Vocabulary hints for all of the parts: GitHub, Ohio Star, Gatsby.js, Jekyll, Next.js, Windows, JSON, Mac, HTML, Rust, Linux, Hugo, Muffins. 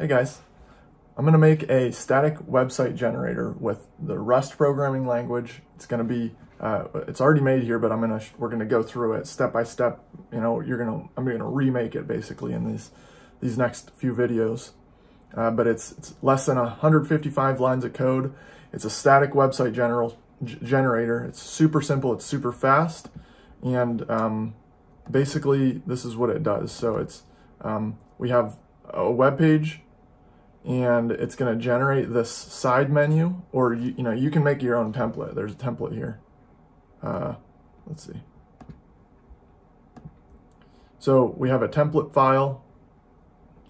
Hey guys, I'm going to make a static website generator with the Rust programming language. It's going to be, it's already made here, but we're going to go through it step by step. You know, I'm going to remake it basically in these next few videos. But it's less than 155 lines of code. It's a static website generator. It's super simple. It's super fast, and basically this is what it does. So it's we have a web page, and it's going to generate this side menu, or you know you can make your own template. There's a template here. Let's see. So we have a template file.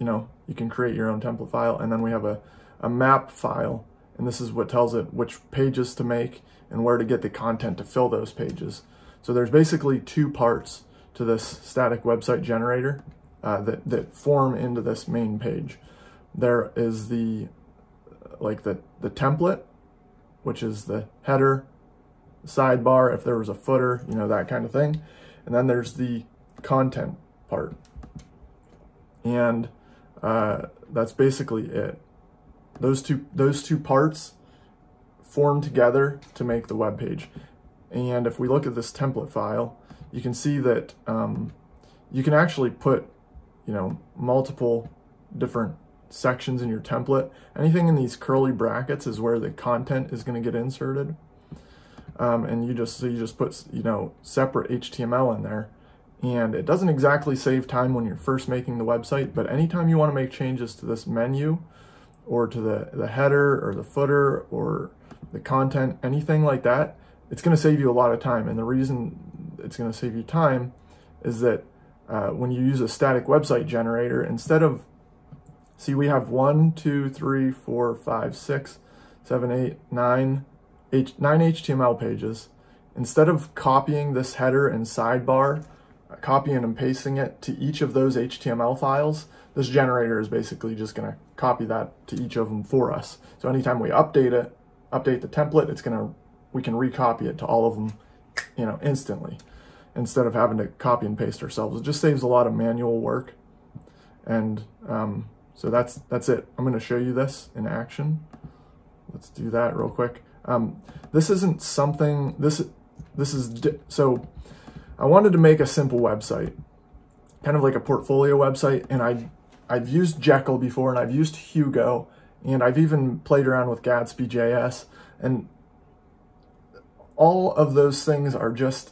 You know, you can create your own template file, and then we have a map file, and this is what tells it which pages to make and where to get the content to fill those pages. So there's basically two parts to this static website generator that form into this main page. There is the template, which is the header, sidebar, if there was a footer, you know, that kind of thing. And then there's the content part. And that's basically it. Those two parts form together to make the web page. And if we look at this template file, you can see that you can actually put, you know, multiple different sections in your template. Anything in these curly brackets is where the content is going to get inserted, and you just put, you know, separate HTML in there, and it doesn't exactly save time when you're first making the website, but anytime you want to make changes to this menu or to the header or the footer or the content, anything like that, it's going to save you a lot of time. And the reason it's going to save you time is that when you use a static website generator, instead of, see, we have 1, 2, 3, 4, 5, 6, 7, 8, 9 HTML pages. Instead of copying this header and sidebar, copying and pasting it to each of those HTML files, this generator is basically just going to copy that to each of them for us. So anytime we update the template, we can recopy it to all of them, you know, instantly, instead of having to copy and paste ourselves. It just saves a lot of manual work, and so that's it. I'm going to show you this in action. Let's do that real quick. This isn't something, this is, so I wanted to make a simple website, kind of like a portfolio website. And I've used Jekyll before, and I've used Hugo, and I've even played around with Gatsby.js. And all of those things are just,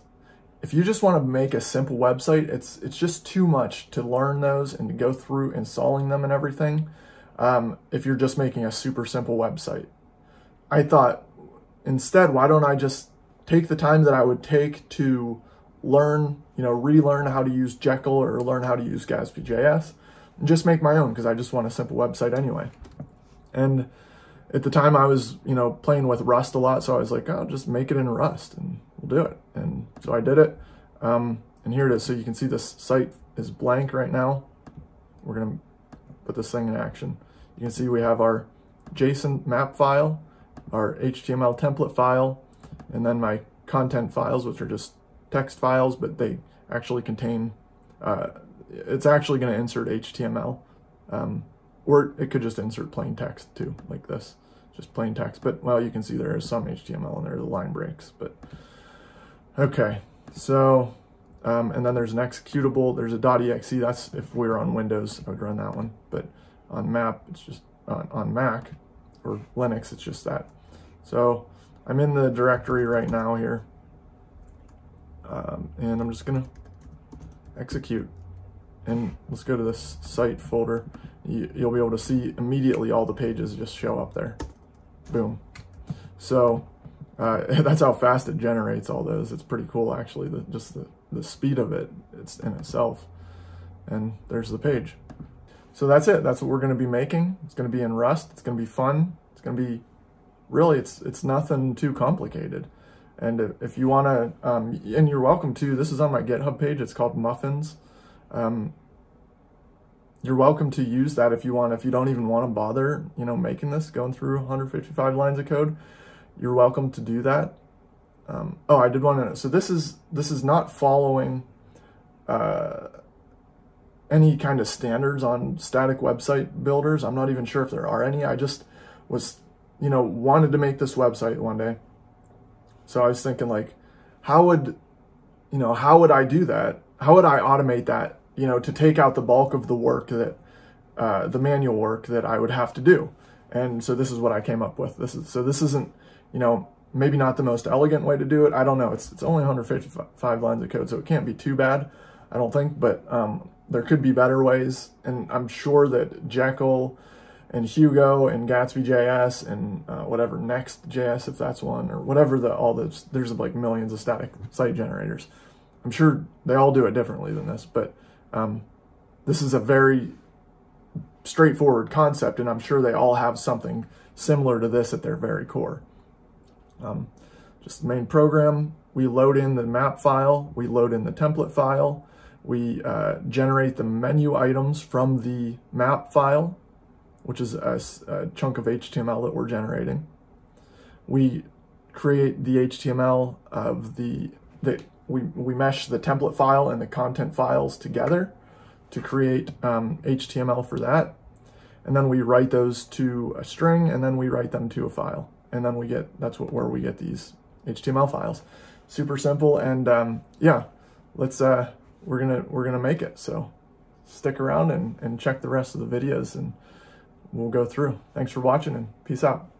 if you just want to make a simple website, it's just too much to learn those and to go through installing them and everything, if you're just making a super simple website. I thought, instead, why don't I just take the time that I would take to learn, you know, relearn how to use Jekyll or learn how to use Gatsby.js and just make my own, because I just want a simple website anyway. And at the time I was, you know, playing with Rust a lot, so I was like, I'll just make it in Rust and we'll do it. And so I did it, and here it is. So you can see this site is blank right now. We're gonna put this thing in action. You can see we have our JSON map file, our HTML template file, and then my content files, which are just text files, but they actually contain, it's actually gonna insert HTML. Or it could just insert plain text too, like this, just plain text. But, well, you can see there is some HTML in there, the line breaks, but okay. So, and then there's an executable, there's a .exe, that's if we were on Windows, I would run that one. But on Mac, it's just, on Mac or Linux, it's just that. So I'm in the directory right now here, and I'm just gonna execute. And let's go to this site folder. You'll be able to see immediately all the pages just show up there. Boom. So that's how fast it generates all those. It's pretty cool, actually, just the speed of it, it's in itself. And there's the page. So that's it. That's what we're going to be making. It's going to be in Rust. It's going to be fun. It's going to be, really, it's nothing too complicated. And if you want to, and you're welcome to, this is on my GitHub page. It's called Muffins. You're welcome to use that if you want. If you don't even want to bother, you know, making this, going through 155 lines of code, you're welcome to do that. Oh, I did want to know. So this is not following any kind of standards on static website builders. I'm not even sure if there are any. I just was, you know, wanted to make this website one day. So I was thinking, like, how would I do that? How would I automate that, you know, to take out the bulk of the work that, the manual work that I would have to do? And so this is what I came up with. This isn't, you know, maybe not the most elegant way to do it. I don't know. It's only 155 lines of code, so it can't be too bad, I don't think, but there could be better ways. And I'm sure that Jekyll and Hugo and Gatsby.js and whatever, Next.js, if that's one, or whatever, there's like millions of static site generators. I'm sure they all do it differently than this, but this is a very straightforward concept, and I'm sure they all have something similar to this at their very core. Just the main program, we load in the map file, we load in the template file, we generate the menu items from the map file, which is a chunk of HTML that we're generating. We create the HTML of we mesh the template file and the content files together to create HTML for that. And then we write those to a string, and then we write them to a file. And then we get, where we get these HTML files. Super simple, and yeah, we're gonna make it. So stick around and check the rest of the videos, and we'll go through. Thanks for watching, and peace out.